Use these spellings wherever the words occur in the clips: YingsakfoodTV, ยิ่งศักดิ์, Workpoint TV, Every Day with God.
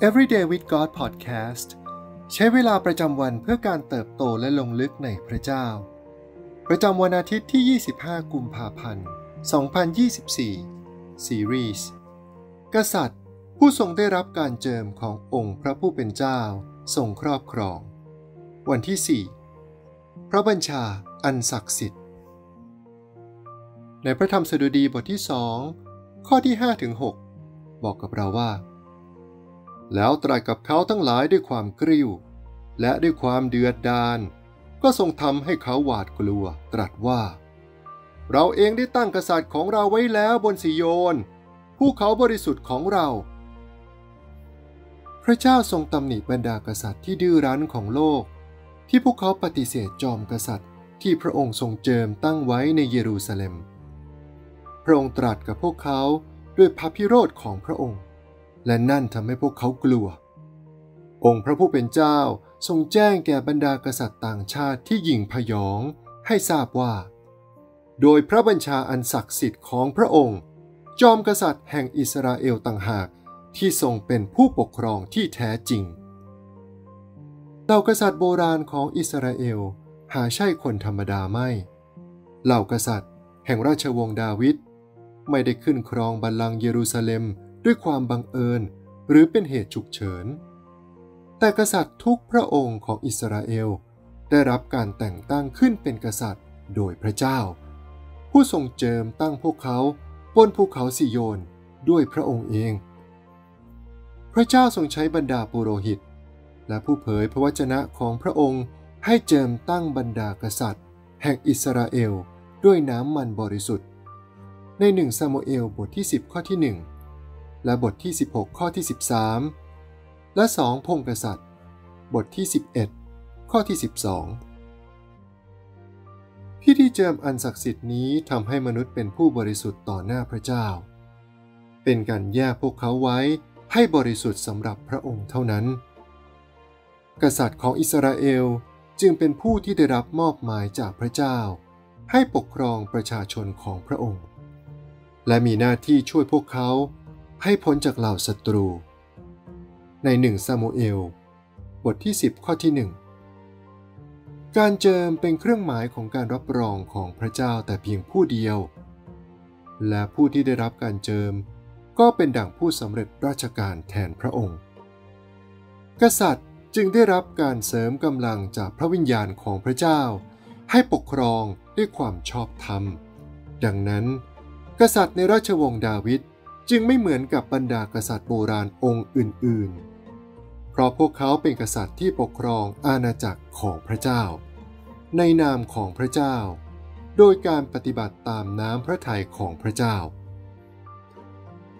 Every Day with God Podcast ใช้เวลาประจำวันเพื่อการเติบโตและลงลึกในพระเจ้าประจำวันอาทิตย์ที่25กุมภาพันธ์2024ซีรีส์กษัตริย์ผู้ทรงได้รับการเจิมขององค์พระผู้เป็นเจ้าทรงครอบครองวันที่4พระบัญชาอันศักดิ์สิทธิ์ในพระธรรมสดุดีบทที่2ข้อที่5ถึง6บอกกับเราว่าแล้วตรัสกับเขาทั้งหลายด้วยความกริ้วและด้วยความเดือดดาลก็ทรงทำให้เขาหวาดกลัวตรัสว่าเราเองได้ตั้งกษัตริย์ของเราไว้แล้วบนสิโยนภูเขาบริสุทธิ์ของเราพระเจ้าทรงตำหนิบรรดากษัตริย์ที่ดื้อรั้นของโลกที่พวกเขาปฏิเสธจอมกษัตริย์ที่พระองค์ทรงเจิมตั้งไว้ในเยรูซาเล็มพระองค์ตรัสกับพวกเขาด้วยพระพิโรธของพระองค์และนั่นทำให้พวกเขากลัวองค์พระผู้เป็นเจ้าทรงแจ้งแก่บรรดากษัตริย์ต่างชาติที่หยิ่งพยองให้ทราบว่าโดยพระบัญชาอันศักดิ์สิทธิ์ของพระองค์จอมกษัตริย์แห่งอิสราเอลต่างหากที่ทรงเป็นผู้ปกครองที่แท้จริงเหล่ากษัตริย์โบราณของอิสราเอลหาใช่คนธรรมดาไม่เหล่ากษัตริย์แห่งราชวงศ์ดาวิดไม่ได้ขึ้นครองบัลลังก์เยรูซาเล็มด้วยความบังเอิญหรือเป็นเหตุฉุกเฉินแต่กษัตริย์ทุกพระองค์ของอิสราเอลได้รับการแต่งตั้งขึ้นเป็นกษัตริย์โดยพระเจ้าผู้ทรงเจิมตั้งพวกเขาบนภูเขาสิโยนด้วยพระองค์เองพระเจ้าทรงใช้บรรดาปุโรหิตและผู้เผยพระวจนะของพระองค์ให้เจิมตั้งบรรดากษัตริย์แห่งอิสราเอลด้วยน้ำมันบริสุทธิ์ใน1ซามูเอลบทที่10ข้อที่1และบทที่16ข้อที่13และ2พงกษัตริย์บทที่11ข้อที่12พิธีเจิมอันศักดิ์สิทธิ์นี้ทำให้มนุษย์เป็นผู้บริสุทธิ์ต่อหน้าพระเจ้าเป็นการแยกพวกเขาไว้ให้บริสุทธิ์สำหรับพระองค์เท่านั้นกษัตริย์ของอิสราเอลจึงเป็นผู้ที่ได้รับมอบหมายจากพระเจ้าให้ปกครองประชาชนของพระองค์และมีหน้าที่ช่วยพวกเขาให้พ้นจากเหล่าศัตรูใน1ซามูเอลบทที่10ข้อที่1การเจิมเป็นเครื่องหมายของการรับรองของพระเจ้าแต่เพียงผู้เดียวและผู้ที่ได้รับการเจิมก็เป็นดั่งผู้สำเร็จราชการแทนพระองค์กษัตริย์จึงได้รับการเสริมกำลังจากพระวิญญาณของพระเจ้าให้ปกครองด้วยความชอบธรรมดังนั้นกษัตริย์ในราชวงศ์ดาวิดจึงไม่เหมือนกับบรรดากษัตริย์โบราณองค์อื่นๆเพราะพวกเขาเป็นกษัตริย์ที่ปกครองอาณาจักรของพระเจ้าในนามของพระเจ้าโดยการปฏิบัติตามน้ำพระทัยของพระเจ้า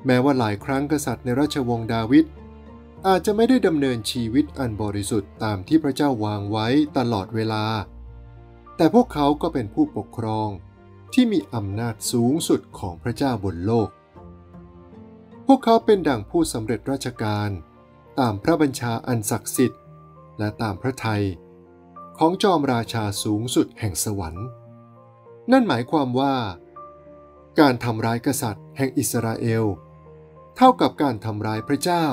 แม้ว่าหลายครั้งกษัตริย์ในราชวงศ์ดาวิดอาจจะไม่ได้ดำเนินชีวิตอันบริสุทธิ์ตามที่พระเจ้าวางไว้ตลอดเวลาแต่พวกเขาก็เป็นผู้ปกครองที่มีอำนาจสูงสุดของพระเจ้าบนโลกพวกเขาเป็นดั่งผู้สำเร็จราชการตามพระบัญชาอันศักดิ์สิทธิ์และตามพระทัยของจอมราชาสูงสุดแห่งสวรรค์นั่นหมายความว่าการทำร้ายกษัตริย์แห่งอิสราเอลเท่ากับการทำร้ายพระเจ้า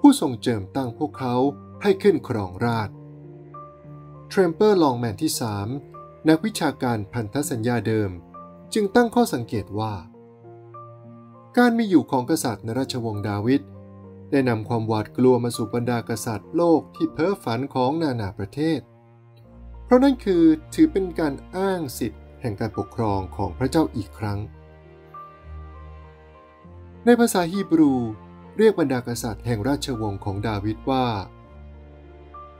ผู้ทรงเจิมตั้งพวกเขาให้ขึ้นครองราชย์เทรมเปอร์ลองแมนที่3นักวิชาการพันธสัญญาเดิมจึงตั้งข้อสังเกตว่าการมีอยู่ของกษัตริย์ในราชวงศ์ดาวิดได้นำความหวาดกลัวมาสู่บรรดากษัตริย์โลกที่เพ้อฝันของนานาประเทศเพราะนั่นคือถือเป็นการอ้างสิทธิ์แห่งการปกครองของพระเจ้าอีกครั้งในภาษาฮีบรูเรียกบรรดากษัตริย์แห่งราชวงศ์ของดาวิดว่า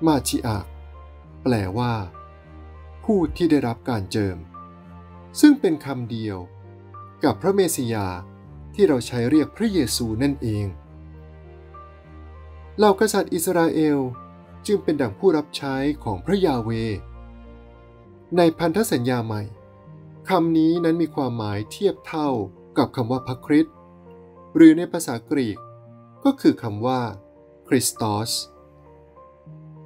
มาชิอาแปลว่าผู้ที่ได้รับการเจิมซึ่งเป็นคำเดียวกับพระเมสสิยาที่เราใช้เรียกพระเยซูนั่นเองเหล่ากษัตริย์อิสราเอลจึงเป็นดั่งผู้รับใช้ของพระยาเวในพันธสัญญาใหม่คำนี้นั้นมีความหมายเทียบเท่ากับคำว่าพระคริสต์หรือในภาษากรีกก็คือคำว่าคริสตอส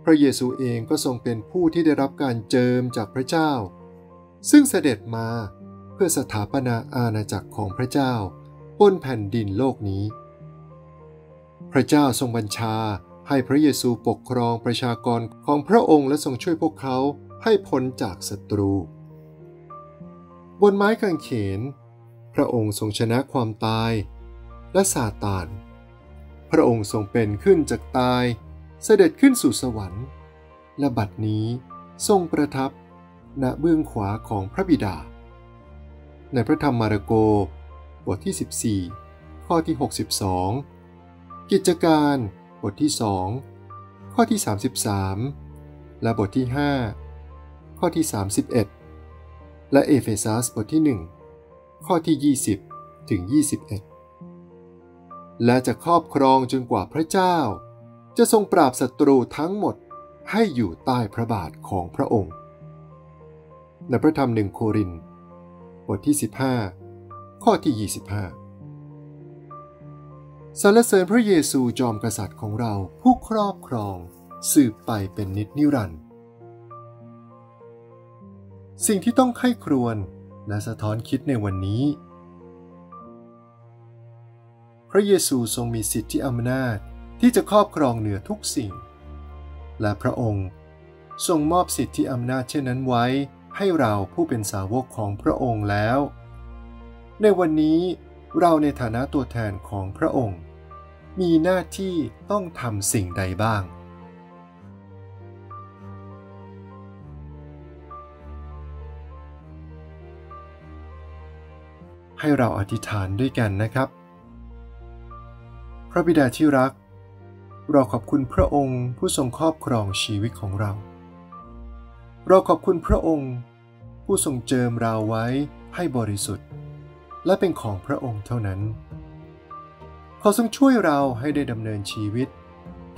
พระเยซูเองก็ทรงเป็นผู้ที่ได้รับการเจิมจากพระเจ้าซึ่งเสด็จมาเพื่อสถาปนาอาณาจักรของพระเจ้าบนแผ่นดินโลกนี้ พระเจ้าทรงบัญชาให้พระเยซูปกครองประชากรของพระองค์และทรงช่วยพวกเขาให้พ้นจากศัตรูบนไม้กางเขนพระองค์ทรงชนะความตายและซาตานพระองค์ทรงเป็นขึ้นจากตายเสด็จขึ้นสู่สวรรค์และบัดนี้ทรงประทับณเบื้องขวาของพระบิดาในพระธรรมมาระโกบทที่14ข้อที่62กิจการบทที่2ข้อที่33และบทที่5ข้อที่31และเอเฟซัสบทที่1ข้อที่20ถึง21และจะครอบครองจนกว่าพระเจ้าจะทรงปราบศัตรูทั้งหมดให้อยู่ใต้พระบาทของพระองค์ในพระธรรม1โครินธ์บทที่15ข้อที่25สรรเสริญพระเยซูจอมกษัตริย์ของเราผู้ครอบครองสืบไปเป็นนิจนิรันดร์สิ่งที่ต้องใคร่ครวญและสะท้อนคิดในวันนี้พระเยซูทรงมีสิทธิอำนาจที่จะครอบครองเหนือทุกสิ่งและพระองค์ทรงมอบสิทธิอำนาจเช่นนั้นไว้ให้เราผู้เป็นสาวกของพระองค์แล้วในวันนี้เราในฐานะตัวแทนของพระองค์มีหน้าที่ต้องทำสิ่งใดบ้างให้เราอธิษฐานด้วยกันนะครับพระบิดาที่รักเราขอบคุณพระองค์ผู้ทรงครอบครองชีวิตของเราเราขอบคุณพระองค์ผู้ทรงเจิมเราไว้ให้บริสุทธิ์และเป็นของพระองค์เท่านั้นขอทรงช่วยเราให้ได้ดำเนินชีวิต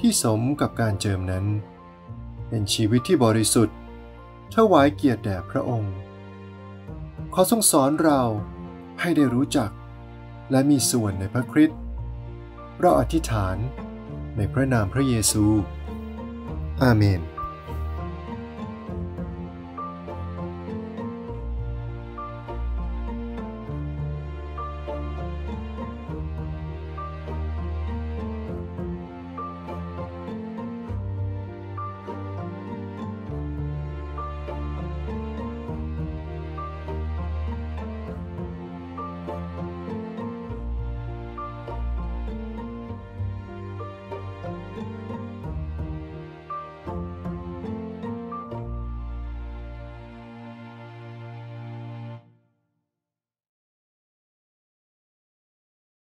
ที่สมกับการเจิมนั้นเป็นชีวิตที่บริสุทธิ์ถวายเกียรติแด่พระองค์ขอทรงสอนเราให้ได้รู้จักและมีส่วนในพระคริสต์เราอธิษฐานในพระนามพระเยซูอาเมน